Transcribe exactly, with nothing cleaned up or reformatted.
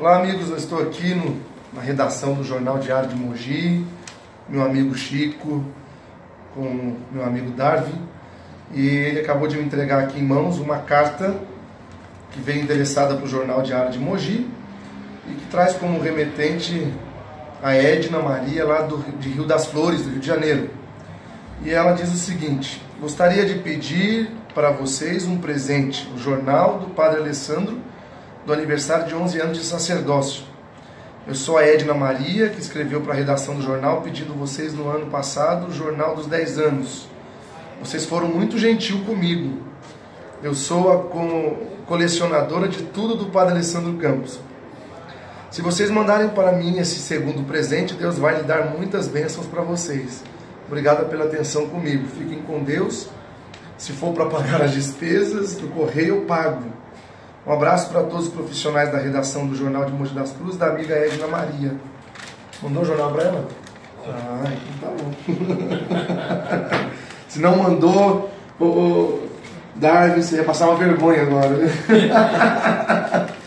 Olá, amigos, eu estou aqui no, na redação do Jornal Diário de Mogi, meu amigo Chico, com meu amigo Darwin, e ele acabou de me entregar aqui em mãos uma carta que veio endereçada para o Jornal Diário de Mogi e que traz como remetente a Edna Maria, lá do, de Rio das Flores, do Rio de Janeiro. E ela diz o seguinte: gostaria de pedir para vocês um presente, o jornal do Padre Alessandro, do aniversário de onze anos de sacerdócio. Eu sou a Edna Maria, que escreveu para a redação do jornal pedindo vocês no ano passado o jornal dos dez anos. Vocês foram muito gentil comigo. Eu sou a colecionadora de tudo do Padre Alessandro Campos. Se vocês mandarem para mim esse segundo presente, Deus vai lhe dar muitas bênçãos para vocês. Obrigada pela atenção comigo. Fiquem com Deus. Se for para pagar as despesas do correio, eu pago. Um abraço para todos os profissionais da redação do Jornal de Mogi das Cruzes, da amiga Edna Maria. Mandou o jornal para ela? Ah, então tá bom. Se não mandou, o Darwin, você ia passar uma vergonha agora.